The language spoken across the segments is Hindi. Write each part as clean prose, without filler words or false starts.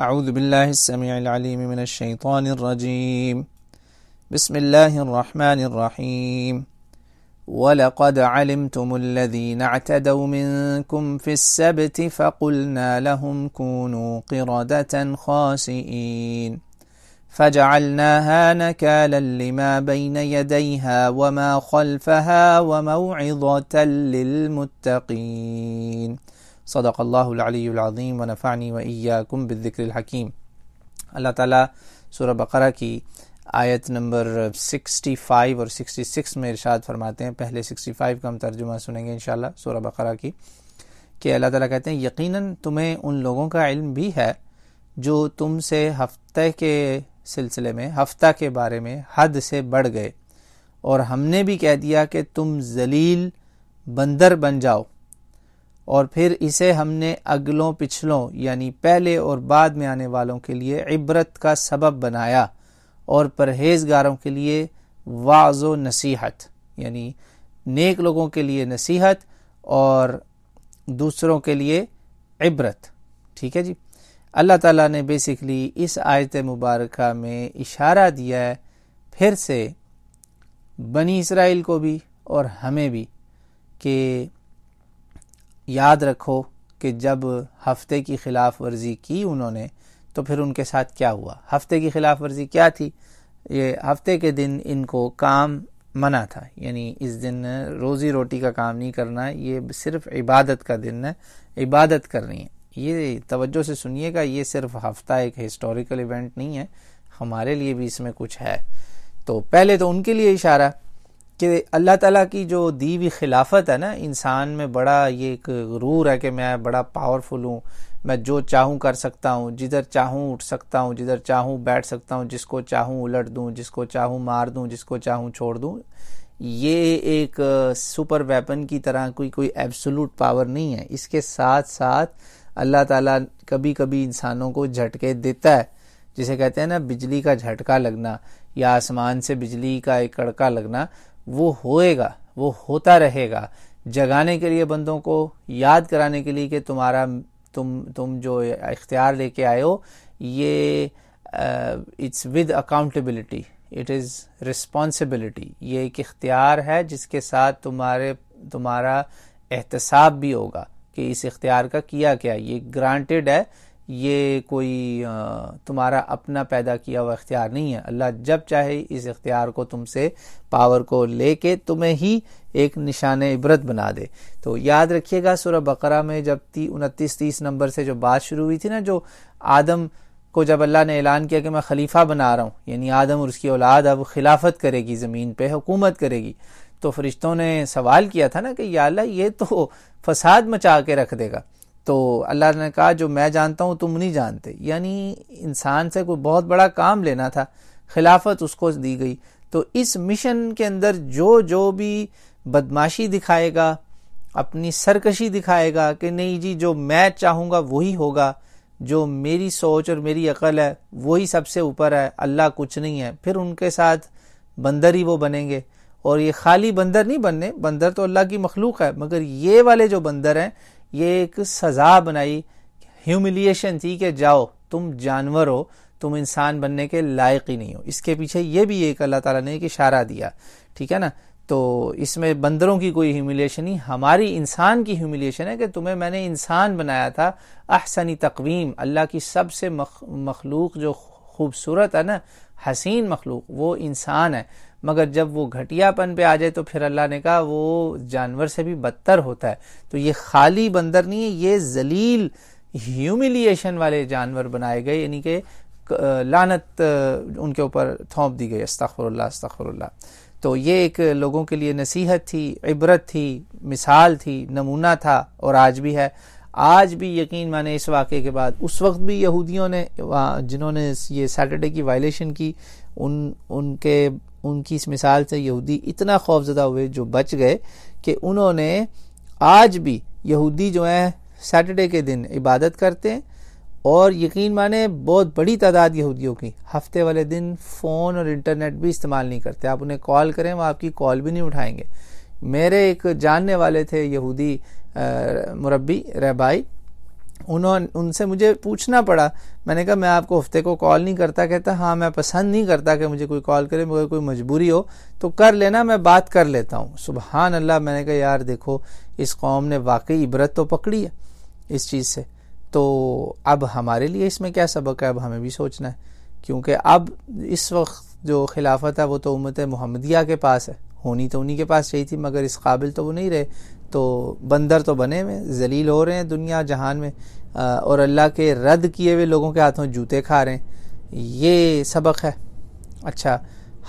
अऊज़ु बिल्लाहि अस्समीउल अलीम मिनश शैतानिर रजीम बिस्मिल्लाहिर रहमानिर रहीम वलक़द अलिमतुमुल लज़ीना अअतदौ मिनकुम फ़िस सबति फ़क़ुलना लहुम कूनू क़िरदतन ख़ासिईन फ़जअलनाहा नकालन लिमा बैन यदैहा वमा ख़ल्फ़हा वमौइज़तन लिलमुत्तक़ीन। सदक़ल्लाहुल अलीयुल अज़ीम व नफ़अनी व इय्याकुम बिज़िक्रिल हकीम। अल्लाह ताला सूरह बक़रा की आयत नंबर 65 और 66 में इरशाद फरमाते हैं। पहले 65 का हम तर्जुमा सुनेंगे इंशाअल्लाह सूरह बक़रा की, कि अल्लाह ताला कहते हैं यकीनन तुम्हें उन लोगों का इल्म भी है जो तुमसे हफ्ते के सिलसिले में हफ्ता के बारे में हद से बढ़ गए, और हमने भी कह दिया कि तुम जलील बंदर बन जाओ। और फिर इसे हमने अगलों पिछलों यानी पहले और बाद में आने वालों के लिए इबरत का सबब बनाया और परहेजगारों के लिए वाज़ो नसीहत यानी नेक लोगों के लिए नसीहत और दूसरों के लिए इबरत। ठीक है जी। अल्लाह ताला ने बेसिकली इस आयत मुबारका में इशारा दिया है फिर से बनी इसराइल को भी और हमें भी, कि याद रखो कि जब हफ्ते की ख़िलाफ़ वर्जी की उन्होंने तो फिर उनके साथ क्या हुआ। हफ्ते की ख़िलाफ़ वर्जी क्या थी? ये हफ्ते के दिन इनको काम मना था, यानी इस दिन रोज़ी रोटी का काम नहीं करना, ये सिर्फ़ इबादत का दिन है, इबादत करनी है। ये तवज्जो से सुनिएगा, ये सिर्फ हफ्ता एक हिस्टोरिकल इवेंट नहीं है, हमारे लिए भी इसमें कुछ है। तो पहले तो उनके लिए इशारा कि अल्लाह ताला की जो दी हुई खिलाफत है ना, इंसान में बड़ा ये एक गुरूर है कि मैं बड़ा पावरफुल हूँ, मैं जो चाहूँ कर सकता हूँ, जिधर चाहूँ उठ सकता हूँ, जिधर चाहूँ बैठ सकता हूँ, जिसको चाहूँ उलट दूँ, जिसको चाहूँ मार दूँ, जिसको चाहूँ छोड़ दूँ। ये एक सुपर वेपन की तरह कोई एब्सोलूट पावर नहीं है। इसके साथ साथ अल्लाह ताला कभी कभी इंसानों को झटके देता है, जिसे कहते हैं ना बिजली का झटका लगना या आसमान से बिजली का एक कड़का लगना। वो होएगा, वो होता रहेगा, जगाने के लिए बंदों को, याद कराने के लिए कि तुम जो इख्तियार लेके आए हो ये it's with accountability, it is responsibility. ये एक इख्तियार है जिसके साथ तुम्हारा एहतसाब भी होगा कि इस इख्तियार का किया क्या। ये ग्रांटेड है, ये कोई तुम्हारा अपना पैदा किया हुआ इख्तियार नहीं है। अल्लाह जब चाहे इस इख्तियार को तुमसे, पावर को लेके तुम्हें ही एक निशाने इबरत बना दे। तो याद रखिएगा सूरह बकरा में जब 29-30 नंबर से जो बात शुरू हुई थी ना, जो आदम को जब अल्लाह ने ऐलान किया कि मैं खलीफा बना रहा हूँ, यानी आदम और उसकी औलाद अब खिलाफत करेगी, ज़मीन पर हुकूमत करेगी, तो फरिश्तों ने सवाल किया था ना कि या अल्लाह ये तो फसाद मचा के रख देगा। तो अल्लाह ने कहा जो मैं जानता हूँ तुम नहीं जानते, यानी इंसान से कोई बहुत बड़ा काम लेना था, खिलाफत उसको दी गई। तो इस मिशन के अंदर जो जो भी बदमाशी दिखाएगा, अपनी सरकशी दिखाएगा कि नहीं जी जो मैं चाहूँगा वही होगा, जो मेरी सोच और मेरी अकल है वही सबसे ऊपर है, अल्लाह कुछ नहीं है, फिर उनके साथ बंदर ही वो बनेंगे। और ये खाली बंदर नहीं बनने, बंदर तो अल्लाह की मखलूक है, मगर ये वाले जो बंदर हैं ये एक सज़ा बनाई, ह्यूमिलिएशन थी कि जाओ तुम जानवर हो, तुम इंसान बनने के लायक ही नहीं हो। इसके पीछे ये भी एक अल्लाह ताला ने एक इशारा दिया, ठीक है ना। तो इसमें बंदरों की कोई ह्यूमिलिएशन नहीं, हमारी इंसान की ह्यूमिलिएशन है कि तुम्हें मैंने इंसान बनाया था अहसनी तकवीम। अल्लाह की सबसे मखलूक जो खूबसूरत है ना, हसीन मखलूक, वो इंसान है। मगर जब वो घटियापन पे आ जाए तो फिर अल्लाह ने कहा वो जानवर से भी बदतर होता है। तो ये खाली बंदर नहीं है, ये जलील ह्यूमिलिएशन वाले जानवर बनाए गए, यानी कि लानत उनके ऊपर थोप दी गई। अस्तगफिरुल्लाह अस्तगफिरुल्लाह। तो ये एक लोगों के लिए नसीहत थी, इबरत थी, मिसाल थी, नमूना था, और आज भी है। आज भी यकीन माने इस वाक़े के बाद, उस वक्त भी यहूदियों ने जिन्होंने ये सैटरडे की वायलेशन की, उनकी इस मिसाल से यहूदी इतना खौफजदा हुए जो बच गए कि उन्होंने, आज भी यहूदी जो हैं सैटरडे के दिन इबादत करते हैं, और यकीन माने बहुत बड़ी तादाद यहूदियों की हफ्ते वाले दिन फ़ोन और इंटरनेट भी इस्तेमाल नहीं करते। आप उन्हें कॉल करें वो आपकी कॉल भी नहीं उठाएंगे। मेरे एक जानने वाले थे यहूदी मुरब्बी रहबाई, उनसे मुझे पूछना पड़ा। मैंने कहा मैं आपको हफ्ते को कॉल नहीं करता, कहता हाँ मैं पसंद नहीं करता कि मुझे कोई कॉल करे, मगर कोई मजबूरी हो तो कर लेना, मैं बात कर लेता हूँ। सुबहान अल्लाह, मैंने कहा यार देखो इस कौम ने वाकई इबरत तो पकड़ी है इस चीज़ से, तो अब हमारे लिए इसमें क्या सबक है, अब हमें भी सोचना है। क्योंकि अब इस वक्त जो खिलाफत है वो तो उम्मत मोहम्मदिया के पास है, होनी तो उन्हीं के पास चाहिए थी, मगर इस काबिल तो वो नहीं रहे, तो बंदर तो बने हुए, जलील हो रहे हैं दुनिया जहान में, और अल्लाह के रद्द किए हुए लोगों के हाथों जूते खा रहे हैं। ये सबक है। अच्छा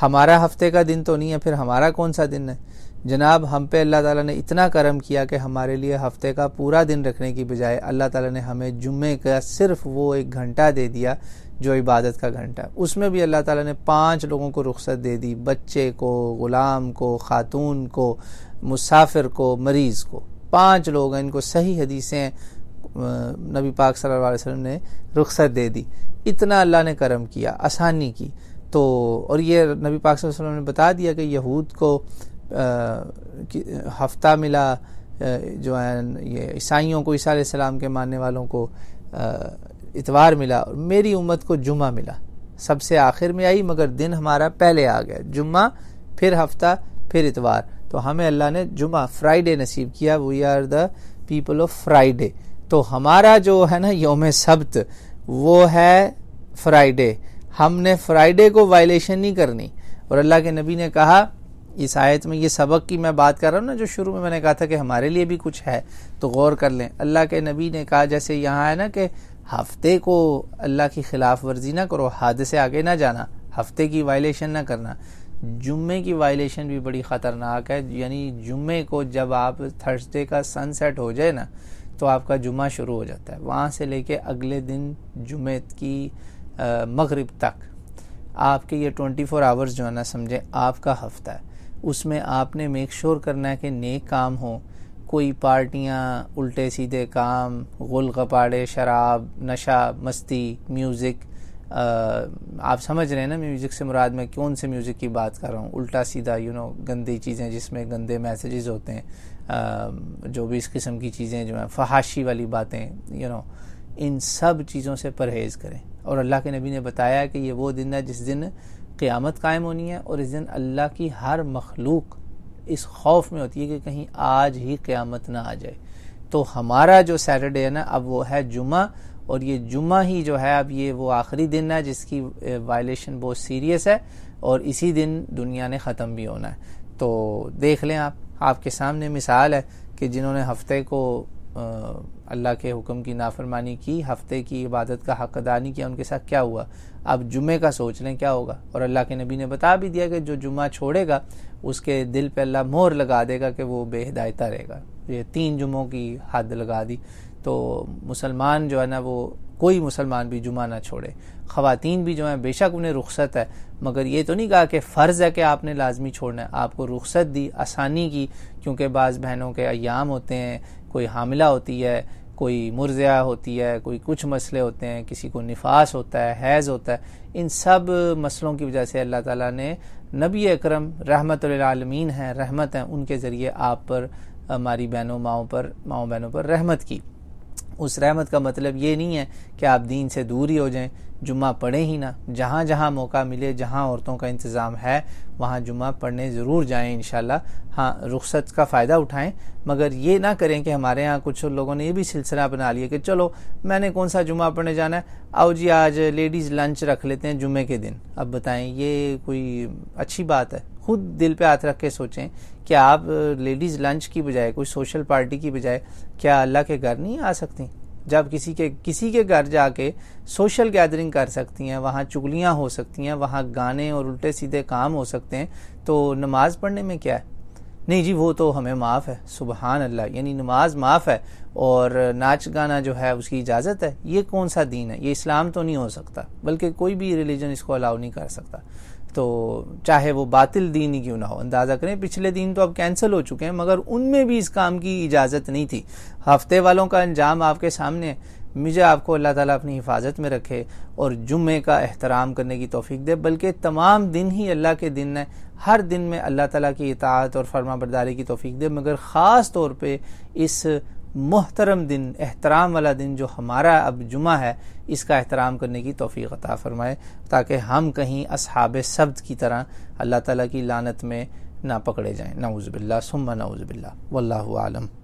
हमारा हफ्ते का दिन तो नहीं है, फिर हमारा कौन सा दिन है जनाब? हम पे अल्लाह ताला ने इतना करम किया कि हमारे लिए हफ्ते का पूरा दिन रखने की बजाय अल्लाह ताला ने हमें जुम्मे का सिर्फ वो एक घंटा दे दिया जो इबादत का घंटा, उसमें भी अल्लाह ताला ने 5 लोगों को रुख्सत दे दी, बच्चे को, ग़ुलाम को, ख़ातून को, मुसाफिर को, मरीज़ को। 5 लोग हैं, इनको सही हदीसें नबी पाक सल्लल्लाहु अलैहि वसल्लम ने रुख्सत दे दी। इतना अल्लाह ने करम किया, आसानी की। तो और ये नबी पाक सल्लल्लाहु अलैहि वसल्लम ने बता दिया कि यहूद को हफ्ता मिला, जो है ये ईसाइयों को, ईसा अलैहिस्सलाम के मानने वालों को इतवार मिला, और मेरी उम्मत को जुम्मा मिला। सबसे आखिर में आई, मगर दिन हमारा पहले आ गया, जुम्मा फिर हफ्ता फिर इतवार। तो हमें अल्लाह ने जुम्मा फ्राइडे नसीब किया, we are the people of Friday. तो हमारा जो है ना यौम सब्त वो है फ्राइडे, हमने फ्राइडे को वायलेशन नहीं करनी। और अल्लाह के नबी ने कहा, इस आयत में ये सबक की मैं बात कर रहा हूँ ना, जो शुरू में मैंने कहा था कि हमारे लिए भी कुछ है तो गौर कर लें। अल्लाह के नबी ने कहा, जैसे यहाँ है ना कि हफ्ते को अल्लाह की खिलाफ वर्जी ना करो, हद से आगे ना जाना, हफ्ते की वायलेशन ना करना। जुम्मे की वायलेशन भी बड़ी ख़तरनाक है, यानी जुम्मे को जब आप थर्सडे का सनसेट हो जाए ना तो आपका जुम्मा शुरू हो जाता है, वहाँ से लेके अगले दिन जुम्मे की मगरिब तक आपके ये 24 आवर्स जो है ना, समझे आपका हफ्ता है। उसमें आपने मेक श्योर करना है कि नेक काम हो, कोई पार्टियाँ, उल्टे सीधे काम, गुल गपाड़े, शराब, नशा, मस्ती, म्यूज़िक, आप समझ रहे हैं ना म्यूज़िक से मुराद मैं कौन से म्यूज़िक की बात कर रहा हूँ, उल्टा सीधा गंदी चीज़ें जिसमें गंदे मैसेजेस होते हैं, जो भी इस किस्म की चीज़ें जो हैं, फहाशी वाली बातें, इन सब चीज़ों से परहेज़ करें। और अल्लाह के नबी ने बताया कि ये वो दिन है जिस दिन क़यामत कायम होनी है, और इस दिन अल्लाह की हर मखलूक इस खौफ में होती है कि कहीं आज ही क़यामत ना आ जाए। तो हमारा जो सैटरडे है ना, अब वो है जुम्मा, और ये जुम्मा ही जो है अब ये वो आखिरी दिन है जिसकी वायलेशन बहुत सीरियस है, और इसी दिन दुनिया ने ख़त्म भी होना है। तो देख लें आप, आपके सामने मिसाल है कि जिन्होंने हफ्ते को अल्लाह के हुक्म की नाफरमानी की, हफ्ते की इबादत का हक अदा नहीं किया, उनके साथ क्या हुआ। अब जुम्मे का सोच लें क्या होगा। और अल्लाह के नबी ने बता भी दिया कि जो जुम्मा छोड़ेगा उसके दिल पे अल्लाह मोहर लगा देगा कि वो बेहिदायता रहेगा। ये 3 जुम्मों की हद लगा दी। तो मुसलमान जो है ना, वो कोई मुसलमान भी जुम्मा ना छोड़े। ख़वातीन भी जो है, बेशक उन्हें रुख्सत है, मगर ये तो नहीं कहा कि फ़र्ज़ है कि आपने लाजमी छोड़ना है, आपको रुख्सत दी, आसानी की। क्योंकि बाज़ बहनों के अयाम होते हैं, कोई हामिला होती है, कोई मुर्ज़िया होती है, कोई कुछ मसले होते हैं, किसी को निफास होता है, हैज़ होता है। इन सब मसलों की वजह से अल्लाह ताला ने नबी अकरम रहमत लिल आलमीन हैं, रहमत हैं, उनके ज़रिए आप पर, हमारी बहनों माओ बहनों पर रहमत की। उस रहमत का मतलब ये नहीं है कि आप दीन से दूर ही हो जाएं, जुम्मा पढ़ें ही ना। जहाँ जहाँ मौका मिले, जहाँ औरतों का इंतज़ाम है, वहाँ जुम्मा पढ़ने ज़रूर जाएं इंशाल्लाह। हाँ, रुख्सत का फ़ायदा उठाएं, मगर ये ना करें कि हमारे यहाँ कुछ लोगों ने ये भी सिलसिला बना लिया कि चलो मैंने कौन सा जुम्मा पढ़ने जाना है, आओ जी आज लेडीज़ लंच रख लेते हैं जुम्मे के दिन। अब बताएं, ये कोई अच्छी बात है? खुद दिल पे हाथ रख के सोचें कि आप लेडीज़ लंच की बजाय, कोई सोशल पार्टी की बजाय, क्या अल्लाह के घर नहीं आ सकती? जब किसी के घर जाके सोशल गैदरिंग कर सकती हैं, वहाँ चुगलियाँ हो सकती हैं, वहाँ गाने और उल्टे सीधे काम हो सकते हैं, तो नमाज़ पढ़ने में क्या है? नहीं जी, वो तो हमें माफ़ है। सुबहान अल्लाह, यानी नमाज माफ़ है और नाच गाना जो है उसकी इजाज़त है। ये कौन सा दीन है? ये इस्लाम तो नहीं हो सकता, बल्कि कोई भी रिलीजन इसको अलाउ नहीं कर सकता, तो चाहे वो बातिल दीन ही क्यों ना हो। अंदाज़ा करें, पिछले दीन तो अब कैंसिल हो चुके हैं, मगर उनमें भी इस काम की इजाज़त नहीं थी। हफ्ते वालों का अंजाम आपके सामने है। मुझे आपको अल्लाह ताला अपनी हिफाजत में रखे और जुम्मे का एहतराम करने की तौफीक दे। बल्कि तमाम दिन ही अल्लाह के दिन है, हर दिन में अल्लाह ताला की इताअत और फर्मा बरदारी की तौफीक दे, मगर ख़ास तौर पे इस मोहतरम दिन, एहतराम वाला दिन जो हमारा अब जुमा है, इसका एहतराम करने की तौफीक अता फरमाए, ताकि हम कहीं असहाबे सब्त की तरह अल्लाह ताला की लानत में ना पकड़े जाएँ। नाउज़ुबिल्लाह सुम्मा नाउज़ुबिल्लाह। वल्लाहु आलम।